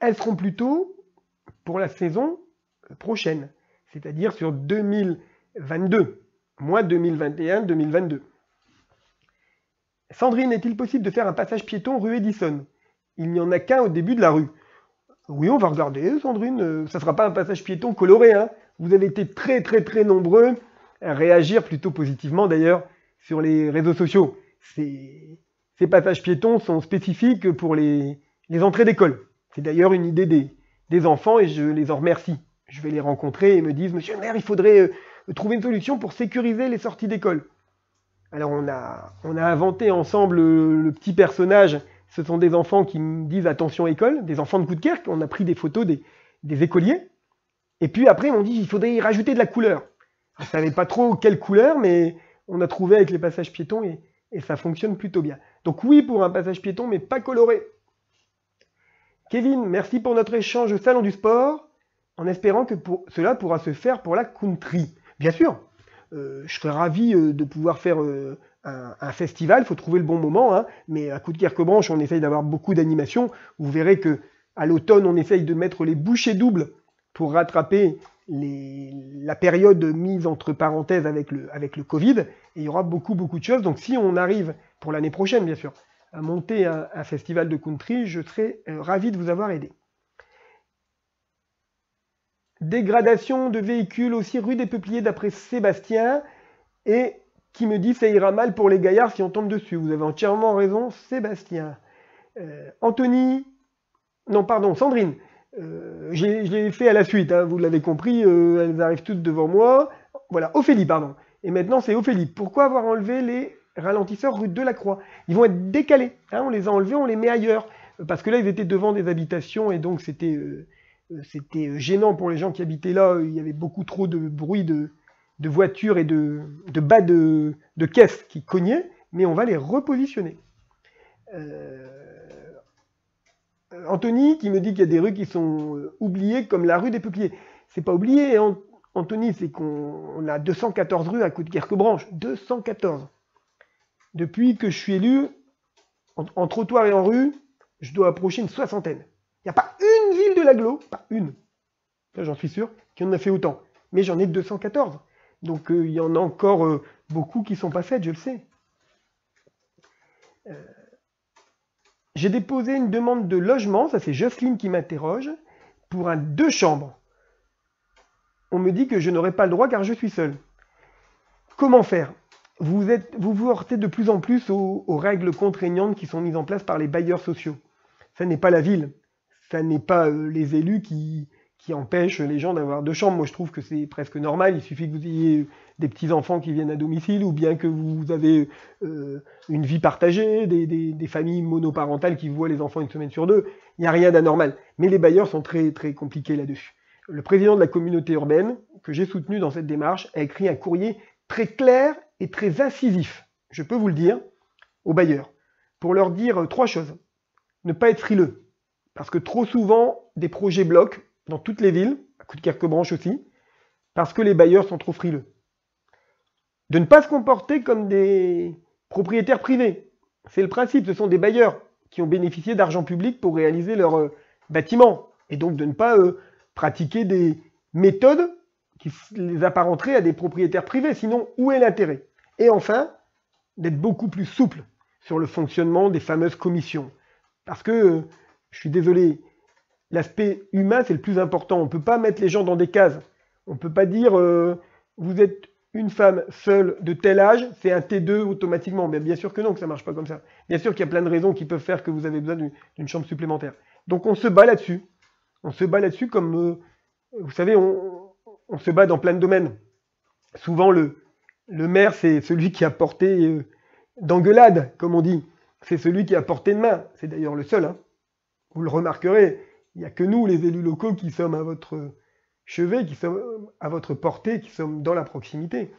Elles seront plutôt pour la saison prochaine, c'est-à-dire sur deux mille vingt-deux, moins deux mille vingt et un deux mille vingt-deux. Sandrine, est-il possible de faire un passage piéton rue Edison? Il n'y en a qu'un au début de la rue. Oui, on va regarder, Sandrine. Ça ne sera pas un passage piéton coloré, hein. Vous avez été très, très, très nombreux à réagir plutôt positivement, d'ailleurs, sur les réseaux sociaux. Ces, ces passages piétons sont spécifiques pour les, les entrées d'école. C'est d'ailleurs une idée des, des enfants et je les en remercie. Je vais les rencontrer et me disent « Monsieur le maire, il faudrait euh, trouver une solution pour sécuriser les sorties d'école. » Alors, on a, on a inventé ensemble le, le petit personnage. Ce sont des enfants qui me disent attention école, des enfants de Coudekerque. On a pris des photos des, des écoliers. Et puis après, on dit il faudrait y rajouter de la couleur. On ne savait pas trop quelle couleur, mais on a trouvé avec les passages piétons et, et ça fonctionne plutôt bien. Donc oui pour un passage piéton, mais pas coloré. Kevin, merci pour notre échange au salon du sport, en espérant que pour, cela pourra se faire pour la country. Bien sûr, euh, je serais ravi euh, de pouvoir faire... Euh, Un, un festival, il faut trouver le bon moment, hein, mais à Coudekerque-Branche, on essaye d'avoir beaucoup d'animations. Vous verrez que à l'automne, on essaye de mettre les bouchées doubles pour rattraper les, la période mise entre parenthèses avec le, avec le Covid, et il y aura beaucoup, beaucoup de choses. Donc si on arrive, pour l'année prochaine bien sûr, à monter un, un festival de country, je serai euh, ravi de vous avoir aidé. Dégradation de véhicules aussi rue des Peupliers d'après Sébastien, et qui me dit ça ira mal pour les gaillards si on tombe dessus. Vous avez entièrement raison, Sébastien. Euh, Anthony, non pardon, Sandrine, euh, je l'ai fait à la suite, hein, vous l'avez compris, euh, elles arrivent toutes devant moi. Voilà, Ophélie, pardon. Et maintenant c'est Ophélie. Pourquoi avoir enlevé les ralentisseurs rue de la Croix? Ils vont être décalés, hein, on les a enlevés, on les met ailleurs. Parce que là, ils étaient devant des habitations et donc c'était euh, c'était gênant pour les gens qui habitaient là. Il y avait beaucoup trop de bruit de... de voitures et de, de bas de, de caisse qui cognaient, mais on va les repositionner. Euh, Anthony qui me dit qu'il y a des rues qui sont oubliées, comme la rue des Peupliers. C'est pas oublié, Anthony, c'est qu'on a deux cent quatorze rues à Coudekerque-Branche. deux cent quatorze. Depuis que je suis élu, en, en trottoir et en rue, je dois approcher une soixantaine. Il n'y a pas une ville de l'agglo, pas une, j'en suis sûr, qui en a fait autant. Mais j'en ai deux cent quatorze. Donc il euh, y en a encore euh, beaucoup qui ne sont pas faites, je le sais. Euh, J'ai déposé une demande de logement, ça c'est Jocelyne qui m'interroge, pour un deux chambres. On me dit que je n'aurai pas le droit car je suis seul. Comment faire? Vous êtes, vous, vous heurtez de plus en plus aux, aux règles contraignantes qui sont mises en place par les bailleurs sociaux. Ça n'est pas la ville, ça n'est pas euh, les élus qui, qui empêchent les gens d'avoir deux chambres. Moi je trouve que c'est presque normal, il suffit que vous ayez des petits-enfants qui viennent à domicile ou bien que vous avez euh, une vie partagée, des, des, des familles monoparentales qui voient les enfants une semaine sur deux. Il n'y a rien d'anormal. Mais les bailleurs sont très très compliqués là-dessus. Le président de la communauté urbaine, que j'ai soutenu dans cette démarche, a écrit un courrier très clair et très incisif, je peux vous le dire, aux bailleurs, pour leur dire trois choses. Ne pas être frileux, parce que trop souvent, des projets bloquent dans toutes les villes, à Coudekerque-Branche aussi, parce que les bailleurs sont trop frileux. De ne pas se comporter comme des propriétaires privés. C'est le principe, ce sont des bailleurs qui ont bénéficié d'argent public pour réaliser leurs euh, bâtiments, et donc de ne pas euh, pratiquer des méthodes qui les apparenteraient à des propriétaires privés, sinon où est l'intérêt? Et enfin, d'être beaucoup plus souple sur le fonctionnement des fameuses commissions. Parce que, euh, je suis désolé, l'aspect humain c'est le plus important, on ne peut pas mettre les gens dans des cases, on ne peut pas dire euh, vous êtes une femme seule de tel âge, c'est un T deux automatiquement, mais bien sûr que non, que ça ne marche pas comme ça. Bien sûr qu'il y a plein de raisons qui peuvent faire que vous avez besoin d'une chambre supplémentaire. Donc on se bat là-dessus, on se bat là-dessus comme, euh, vous savez, on, on se bat dans plein de domaines. Souvent le, le maire c'est celui qui a porté euh, d'engueulade, comme on dit. C'est celui qui a porté de main, c'est d'ailleurs le seul, hein. Vous le remarquerez, il n'y a que nous, les élus locaux, qui sommes à votre chevet, qui sommes à votre portée, qui sommes dans la proximité.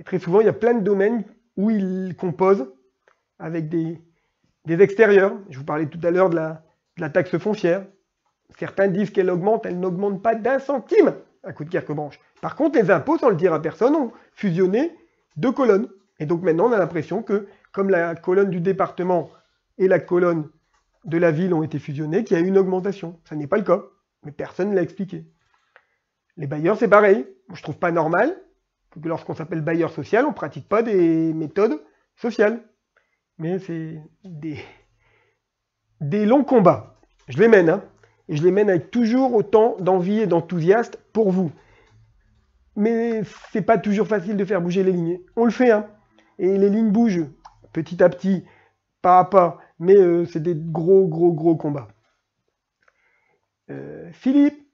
Et très souvent, il y a plein de domaines où ils composent avec des, des extérieurs. Je vous parlais tout à l'heure de la, de la taxe foncière. Certains disent qu'elle augmente, elle n'augmente pas d'un centime à Coudekerque-Branche. Par contre, les impôts, sans le dire à personne, ont fusionné deux colonnes. Et donc maintenant, on a l'impression que, comme la colonne du département et la colonne de la ville ont été fusionnées, qu'il y a eu une augmentation. Ça n'est pas le cas, mais personne ne l'a expliqué. Les bailleurs, c'est pareil. Je trouve pas normal que lorsqu'on s'appelle bailleur social, on ne pratique pas des méthodes sociales. Mais c'est des... des longs combats. Je les mène, hein, et je les mène avec toujours autant d'envie et d'enthousiasme pour vous. Mais c'est pas toujours facile de faire bouger les lignes. On le fait, hein, et les lignes bougent. Petit à petit, pas à pas, mais euh, c'est des gros, gros, gros combats. Euh, Philippe,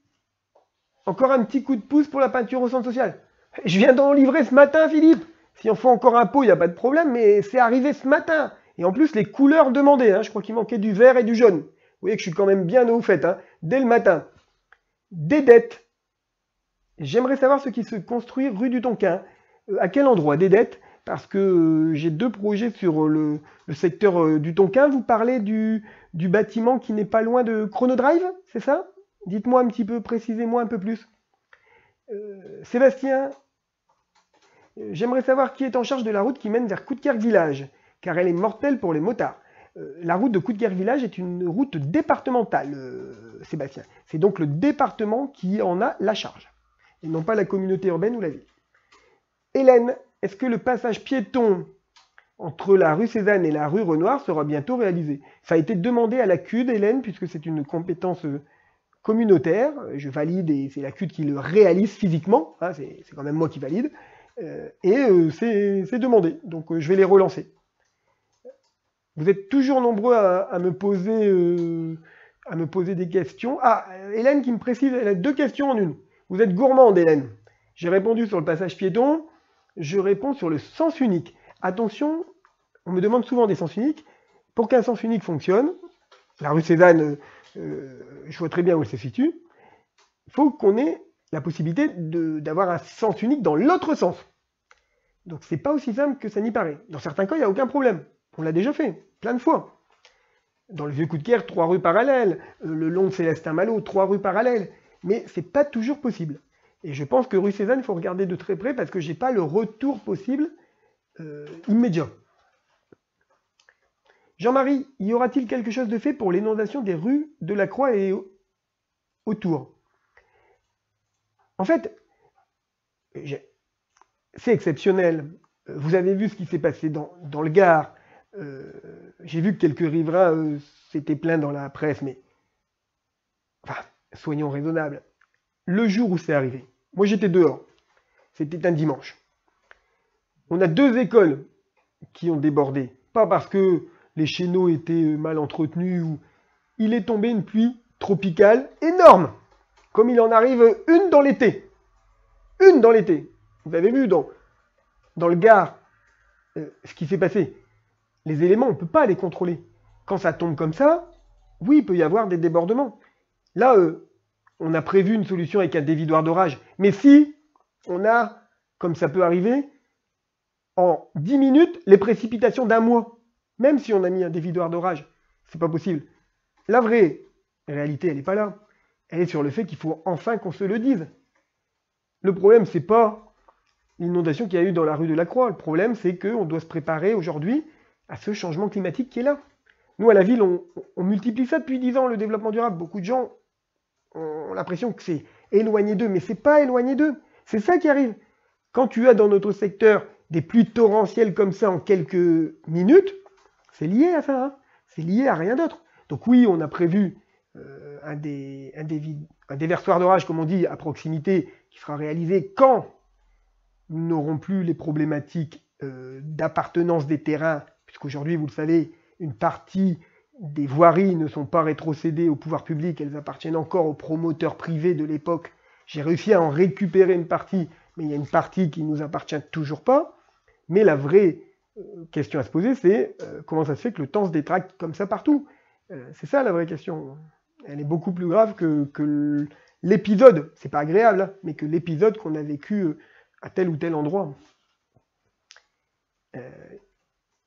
encore un petit coup de pouce pour la peinture au centre social. Je viens d'en livrer ce matin, Philippe. Si on fait encore un pot, il n'y a pas de problème, mais c'est arrivé ce matin. Et en plus, les couleurs demandées, hein, je crois qu'il manquait du vert et du jaune. Vous voyez que je suis quand même bien au fait, hein, dès le matin. Des dettes. J'aimerais savoir ce qui se construit rue du Tonkin. Euh, à quel endroit des dettes ? Parce que euh, j'ai deux projets sur euh, le, le secteur euh, du Tonkin. Vous parlez du, du bâtiment qui n'est pas loin de Chrono Drive, c'est ça? Dites-moi un petit peu, précisez-moi un peu plus. Euh, Sébastien, euh, j'aimerais savoir qui est en charge de la route qui mène vers Coudekerque-Village, car elle est mortelle pour les motards. Euh, la route de Coudekerque-Village est une route départementale, euh, Sébastien. C'est donc le département qui en a la charge, et non pas la communauté urbaine ou la ville. Hélène, est-ce que le passage piéton entre la rue Cézanne et la rue Renoir sera bientôt réalisé? Ça a été demandé à la C U D, Hélène, puisque c'est une compétence communautaire. Je valide et c'est la C U D qui le réalise physiquement. Hein, c'est quand même moi qui valide. Euh, et euh, c'est demandé. Donc euh, je vais les relancer. Vous êtes toujours nombreux à, à, me poser, euh, à me poser des questions. Ah, Hélène qui me précise, elle a deux questions en une. Vous êtes gourmande, Hélène. J'ai répondu sur le passage piéton. Je réponds sur le sens unique. Attention, on me demande souvent des sens uniques. Pour qu'un sens unique fonctionne, la rue Cézanne, euh, je vois très bien où elle se situe, il faut qu'on ait la possibilité d'avoir un sens unique dans l'autre sens. Donc c'est pas aussi simple que ça n'y paraît. Dans certains cas, il n'y a aucun problème. On l'a déjà fait, plein de fois. Dans le vieux Coudekerque, trois rues parallèles. Le long de Célestin-Malo, trois rues parallèles. Mais c'est pas toujours possible. Et je pense que rue Cézanne, il faut regarder de très près parce que je n'ai pas le retour possible euh, immédiat. Jean-Marie, y aura-t-il quelque chose de fait pour l'inondation des rues de la Croix et autour? En fait, c'est exceptionnel. Vous avez vu ce qui s'est passé dans, dans le Gard. Euh, J'ai vu que quelques riverains euh, s'étaient plaints dans la presse, mais enfin, soyons raisonnables. Le jour où c'est arrivé, moi j'étais dehors, c'était un dimanche. On a deux écoles qui ont débordé, pas parce que les chéneaux étaient mal entretenus, ou il est tombé une pluie tropicale énorme, comme il en arrive une dans l'été. Une dans l'été. Vous avez vu dans, dans le Gard euh, ce qui s'est passé. Les éléments, on ne peut pas les contrôler. Quand ça tombe comme ça, oui, il peut y avoir des débordements. Là, euh, on a prévu une solution avec un dévidoir d'orage. Mais si on a, comme ça peut arriver, en dix minutes, les précipitations d'un mois, même si on a mis un dévidoir d'orage, c'est pas possible. La vraie réalité, elle n'est pas là. Elle est sur le fait qu'il faut enfin qu'on se le dise. Le problème, c'est pas l'inondation qu'il y a eu dans la rue de la Croix. Le problème, c'est qu'on doit se préparer aujourd'hui à ce changement climatique qui est là. Nous, à la ville, on, on multiplie ça depuis dix ans, le développement durable. Beaucoup de gens ont l'impression que c'est éloigné d'eux, mais c'est pas éloigné d'eux. C'est ça qui arrive. Quand tu as dans notre secteur des pluies torrentielles comme ça en quelques minutes, c'est lié à ça, hein. C'est lié à rien d'autre. Donc oui, on a prévu euh, un, des, un, des, un déversoir d'orage, comme on dit, à proximité, qui sera réalisé quand nous n'aurons plus les problématiques euh, d'appartenance des terrains, puisqu'aujourd'hui, vous le savez, une partie des voiries ne sont pas rétrocédées au pouvoir public, elles appartiennent encore aux promoteurs privés de l'époque. J'ai réussi à en récupérer une partie, mais il y a une partie qui ne nous appartient toujours pas. Mais la vraie question à se poser, c'est euh, comment ça se fait que le temps se détraque comme ça partout? euh, C'est ça la vraie question. Elle est beaucoup plus grave que, que l'épisode, c'est pas agréable, hein, mais que l'épisode qu'on a vécu à tel ou tel endroit. Euh,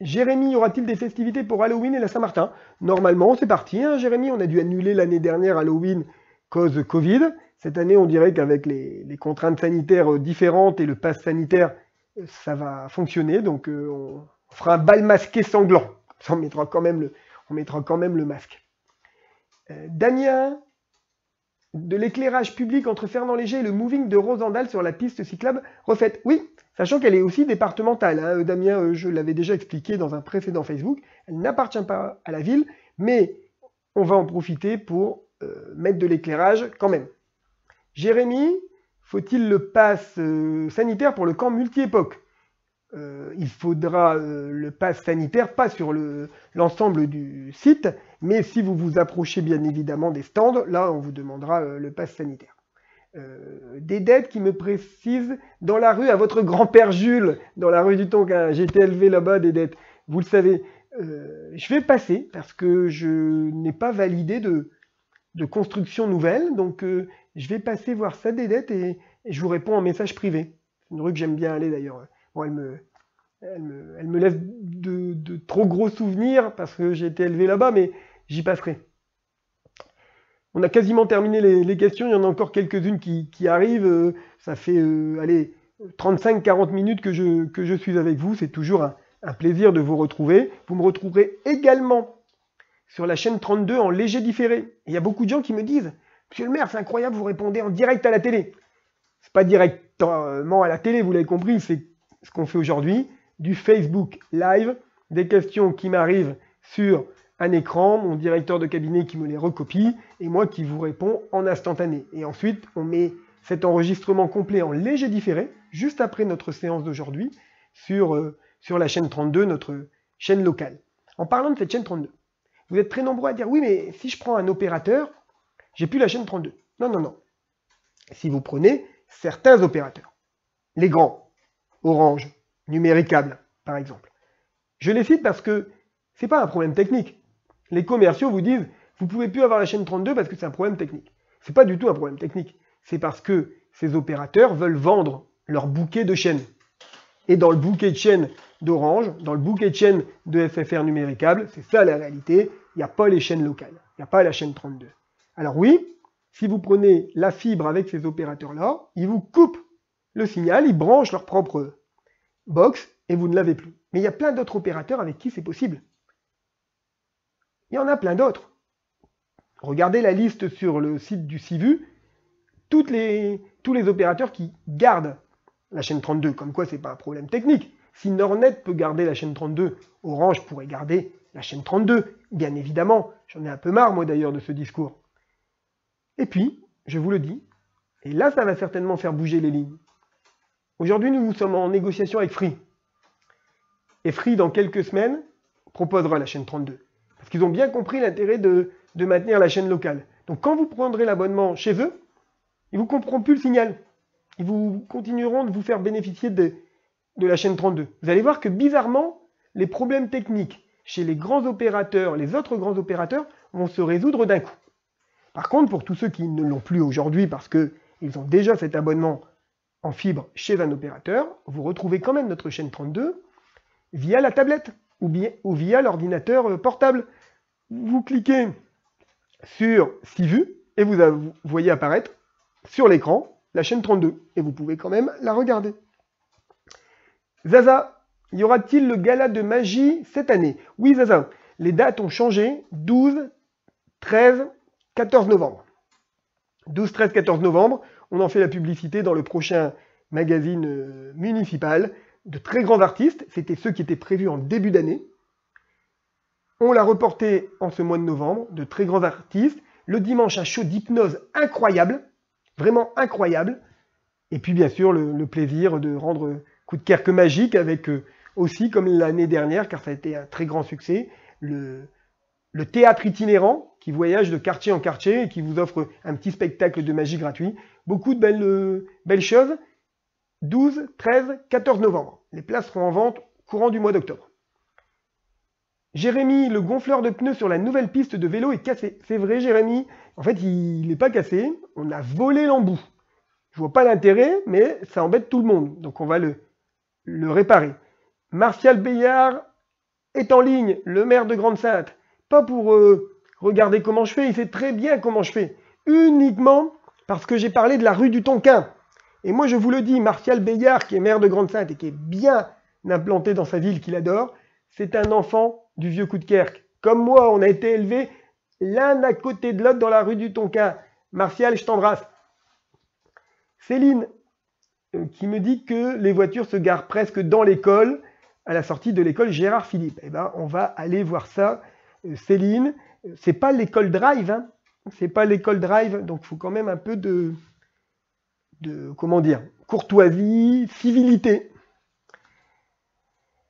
Jérémy, y aura-t-il des festivités pour Halloween et la Saint-Martin? Normalement, c'est parti, hein, Jérémy. On a dû annuler l'année dernière Halloween cause Covid. Cette année, on dirait qu'avec les, les contraintes sanitaires différentes et le pass sanitaire, ça va fonctionner. Donc, euh, on fera un bal masqué sanglant. Ça, on mettra quand même le, on mettra quand même le masque. Euh, Damien, de l'éclairage public entre Fernand Léger et le moving de Rosendal sur la piste cyclable refaite. Oui, sachant qu'elle est aussi départementale. Hein. Damien, je l'avais déjà expliqué dans un précédent Facebook. Elle n'appartient pas à la ville, mais on va en profiter pour euh, mettre de l'éclairage quand même. Jérémy, faut-il le pass euh, sanitaire pour le camp multi-époque? euh, Il faudra euh, le pass sanitaire, pas sur l'ensemble le, du site, mais si vous vous approchez bien évidemment des stands, là on vous demandera euh, le pass sanitaire. Euh, des dettes qui me précisent dans la rue à votre grand-père Jules, dans la rue du Tonkin, j'ai été élevé là-bas des dettes, vous le savez. Euh, je vais passer parce que je n'ai pas validé de, de construction nouvelle, donc euh, je vais passer voir ça des dettes et, et je vous réponds en message privé. C'est une rue que j'aime bien aller d'ailleurs. Bon, elle me, elle me, elle me laisse de, de trop gros souvenirs parce que j'ai été élevé là-bas, mais j'y passerai. On a quasiment terminé les, les questions. Il y en a encore quelques-unes qui, qui arrivent. Euh, ça fait euh, allez, trente-cinq à quarante minutes que je, que je suis avec vous. C'est toujours un, un plaisir de vous retrouver. Vous me retrouverez également sur la chaîne trente-deux en léger différé. Et il y a beaucoup de gens qui me disent « Monsieur le maire, c'est incroyable, vous répondez en direct à la télé. » C'est pas directement à la télé, vous l'avez compris. C'est ce qu'on fait aujourd'hui, du Facebook Live, des questions qui m'arrivent sur un écran, mon directeur de cabinet qui me les recopie, et moi qui vous réponds en instantané. Et ensuite, on met cet enregistrement complet en léger différé, juste après notre séance d'aujourd'hui, sur, euh, sur la chaîne trente-deux, notre chaîne locale. En parlant de cette chaîne trente-deux, vous êtes très nombreux à dire « Oui, mais si je prends un opérateur, j'ai plus la chaîne trente-deux. » Non, non, non. Si vous prenez certains opérateurs, les grands, Orange, Numéricable, par exemple. Je les cite parce que c'est pas un problème technique. Les commerciaux vous disent « Vous ne pouvez plus avoir la chaîne trente-deux parce que c'est un problème technique. » C'est pas du tout un problème technique. C'est parce que ces opérateurs veulent vendre leur bouquet de chaînes. Et dans le bouquet de chaînes d'Orange, dans le bouquet de chaînes de F F R Numéricable, c'est ça la réalité, il n'y a pas les chaînes locales, il n'y a pas la chaîne trente-deux. Alors oui, si vous prenez la fibre avec ces opérateurs-là, ils vous coupent le signal, ils branchent leur propre box et vous ne l'avez plus. Mais il y a plein d'autres opérateurs avec qui c'est possible. Il y en a plein d'autres. Regardez la liste sur le site du S I V U. Toutes les, tous les opérateurs qui gardent la chaîne trente-deux, comme quoi c'est pas un problème technique. Si Nornet peut garder la chaîne trente-deux, Orange pourrait garder la chaîne trente-deux, bien évidemment. J'en ai un peu marre, moi d'ailleurs, de ce discours. Et puis, je vous le dis, et là ça va certainement faire bouger les lignes. Aujourd'hui, nous sommes en négociation avec Free. Et Free, dans quelques semaines, proposera la chaîne trente-deux. Parce qu'ils ont bien compris l'intérêt de, de maintenir la chaîne locale. Donc quand vous prendrez l'abonnement chez eux, ils ne vous comprendront plus le signal. Ils vous continueront de vous faire bénéficier de, de la chaîne trente-deux. Vous allez voir que bizarrement, les problèmes techniques chez les grands opérateurs, les autres grands opérateurs, vont se résoudre d'un coup. Par contre, pour tous ceux qui ne l'ont plus aujourd'hui parce qu'ils ont déjà cet abonnement en fibre chez un opérateur, vous retrouvez quand même notre chaîne trente-deux via la tablette ou, bien, ou via l'ordinateur portable. Vous cliquez sur S I V U et vous, avez, vous voyez apparaître sur l'écran la chaîne trente-deux et vous pouvez quand même la regarder. Zaza, y aura-t-il le gala de magie cette année? Oui, Zaza, les dates ont changé, douze, treize, quatorze novembre. douze, treize, quatorze novembre, on en fait la publicité dans le prochain magazine municipal. De très grands artistes, c'était ceux qui étaient prévus en début d'année. On l'a reporté en ce mois de novembre, de très grands artistes. Le dimanche, un show d'hypnose incroyable, vraiment incroyable. Et puis bien sûr, le, le plaisir de rendre Coudekerque magique avec euh, aussi, comme l'année dernière, car ça a été un très grand succès, le, le théâtre itinérant qui voyage de quartier en quartier et qui vous offre un petit spectacle de magie gratuit. Beaucoup de belles, euh, belles choses. douze, treize, quatorze novembre. Les places seront en vente courant du mois d'octobre. Jérémy, le gonfleur de pneus sur la nouvelle piste de vélo est cassé. C'est vrai, Jérémy. En fait, il n'est pas cassé. On a volé l'embout. Je vois pas l'intérêt, mais ça embête tout le monde. Donc, on va le, le réparer. Martial Béliard est en ligne, le maire de Grande-Synthe. Pas pour euh, regarder comment je fais. Il sait très bien comment je fais. Uniquement parce que j'ai parlé de la rue du Tonkin. Et moi, je vous le dis, Martial Béliard, qui est maire de Grande-Synthe et qui est bien implanté dans sa ville qu'il adore, c'est un enfant du vieux Coudekerque. Comme moi, on a été élevés l'un à côté de l'autre dans la rue du Tonkin. Martial, je t'embrasse. Céline, euh, qui me dit que les voitures se garent presque dans l'école, à la sortie de l'école Gérard Philippe. Eh bien, on va aller voir ça, euh, Céline. C'est pas l'école Drive, hein. C'est pas l'école Drive, donc il faut quand même un peu de... de, comment dire, courtoisie, civilité.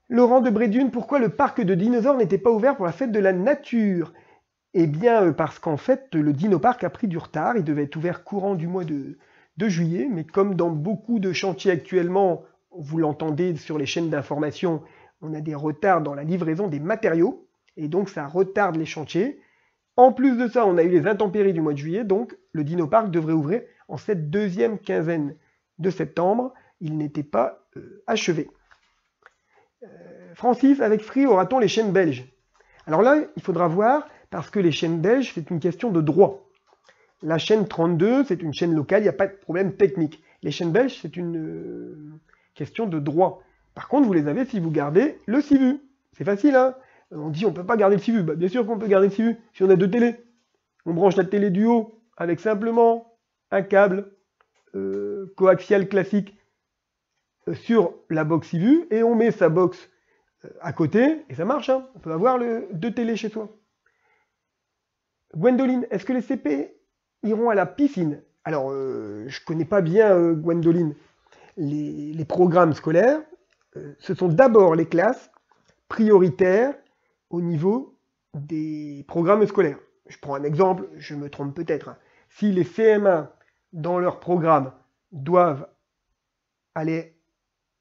Laurent de Bray-Dune, pourquoi le parc de dinosaures n'était pas ouvert pour la fête de la nature? Eh bien, parce qu'en fait, le dinoparc a pris du retard. Il devait être ouvert courant du mois de, de juillet, mais comme dans beaucoup de chantiers actuellement, vous l'entendez sur les chaînes d'information, on a des retards dans la livraison des matériaux, et donc ça retarde les chantiers. En plus de ça, on a eu les intempéries du mois de juillet, donc le dinoparc devrait ouvrir en cette deuxième quinzaine de septembre. Il n'était pas euh, achevé. Euh, Francis, avec Free, aura-t-on les chaînes belges? Alors là, il faudra voir, parce que les chaînes belges, c'est une question de droit. La chaîne trente-deux, c'est une chaîne locale, il n'y a pas de problème technique. Les chaînes belges, c'est une euh, question de droit. Par contre, vous les avez si vous gardez le S I V U. C'est facile, hein? On dit on ne peut pas garder le S I V U. Bah, bien sûr qu'on peut garder le S I V U si on a deux télés. On branche la télé du haut avec simplement un câble euh, coaxial classique sur la box S I V U et on met sa box à côté et ça marche. Hein. On peut avoir le, deux télés chez soi. Gwendoline, est-ce que les C P iront à la piscine? Alors, euh, je ne connais pas bien euh, Gwendoline. Les, les programmes scolaires, euh, ce sont d'abord les classes prioritaires au niveau des programmes scolaires. Je prends un exemple, je me trompe peut-être. Si les C M un, dans leur programme, doivent aller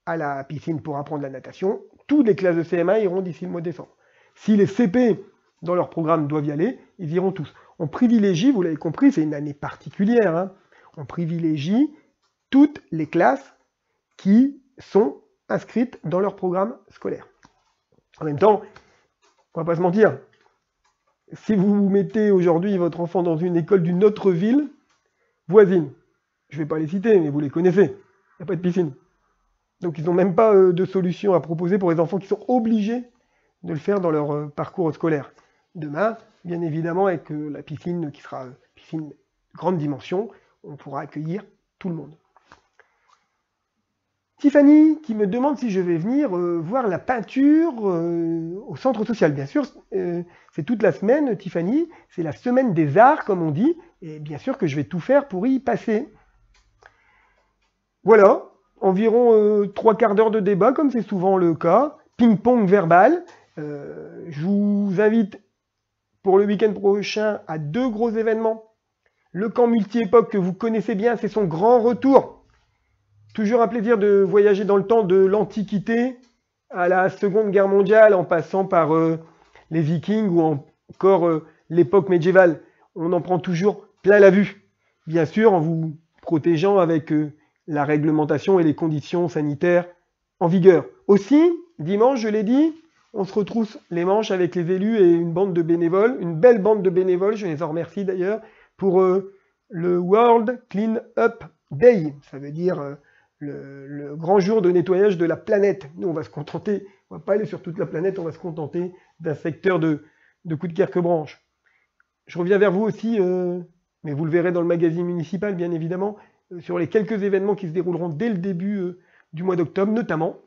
à la piscine pour apprendre la natation, toutes les classes de C M un iront d'ici le mois de décembre. Si les C P, dans leur programme, doivent y aller, ils iront tous. On privilégie, vous l'avez compris, c'est une année particulière, hein, on privilégie toutes les classes qui sont inscrites dans leur programme scolaire. En même temps, on va pas se mentir, si vous mettez aujourd'hui votre enfant dans une école d'une autre ville, voisines. Je ne vais pas les citer, mais vous les connaissez. Il n'y a pas de piscine. Donc ils n'ont même pas euh, de solution à proposer pour les enfants qui sont obligés de le faire dans leur euh, parcours scolaire. Demain, bien évidemment, avec euh, la piscine qui sera euh, piscine grande dimension, on pourra accueillir tout le monde. Tiffany qui me demande si je vais venir euh, voir la peinture euh, au centre social. Bien sûr, euh, c'est toute la semaine, Tiffany. C'est la semaine des arts, comme on dit. Et bien sûr que je vais tout faire pour y passer. Voilà, environ euh, trois quarts d'heure de débat, comme c'est souvent le cas. Ping-pong verbal. Euh, je vous invite pour le week-end prochain à deux gros événements. Le camp multi-époque que vous connaissez bien, c'est son grand retour. Toujours un plaisir de voyager dans le temps de l'Antiquité à la Seconde Guerre mondiale, en passant par euh, les Vikings ou encore euh, l'époque médiévale. On en prend toujours plein la vue, bien sûr en vous protégeant avec euh, la réglementation et les conditions sanitaires en vigueur. Aussi, dimanche, je l'ai dit, on se retrousse les manches avec les élus et une bande de bénévoles, une belle bande de bénévoles, je les en remercie d'ailleurs, pour euh, le World Clean Up Day, ça veut dire... Euh, Le, le grand jour de nettoyage de la planète. Nous, on va se contenter, on va pas aller sur toute la planète, on va se contenter d'un secteur de, de Coudekerque-Branche. Je reviens vers vous aussi, euh, mais vous le verrez dans le magazine municipal, bien évidemment, euh, sur les quelques événements qui se dérouleront dès le début euh, du mois d'octobre, notamment,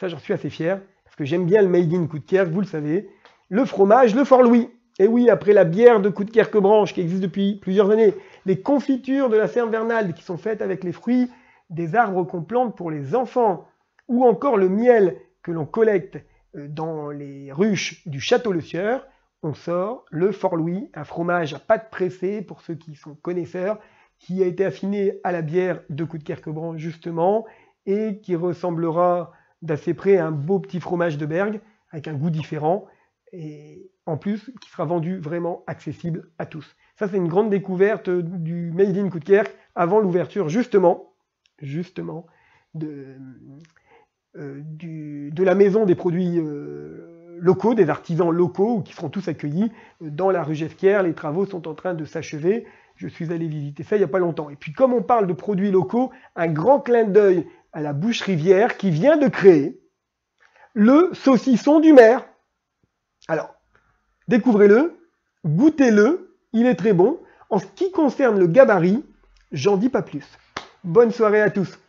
ça j'en suis assez fier, parce que j'aime bien le Made in Coudekerque, vous le savez, le fromage, le Fort Louis. Et oui, après la bière de Coudekerque-Branche, qui existe depuis plusieurs années, les confitures de la ferme Vernalde, qui sont faites avec les fruits des arbres qu'on plante pour les enfants, ou encore le miel que l'on collecte dans les ruches du Château-le-Sieur, on sort le Fort Louis, un fromage à pâte pressée, pour ceux qui sont connaisseurs, qui a été affiné à la bière de Coudekerque-Branche justement, et qui ressemblera d'assez près à un beau petit fromage de Bergue, avec un goût différent, et en plus, qui sera vendu vraiment accessible à tous. Ça, c'est une grande découverte du Made in Coudekerque, avant l'ouverture justement, justement, de, euh, du, de la maison des produits euh, locaux, des artisans locaux, qui seront tous accueillis dans la rue Gesquière. Les travaux sont en train de s'achever. Je suis allé visiter ça il n'y a pas longtemps. Et puis, comme on parle de produits locaux, un grand clin d'œil à la Bouche Rivière qui vient de créer le saucisson du maire. Alors, découvrez-le, goûtez-le, il est très bon. En ce qui concerne le gabarit, j'en dis pas plus. Bonne soirée à tous.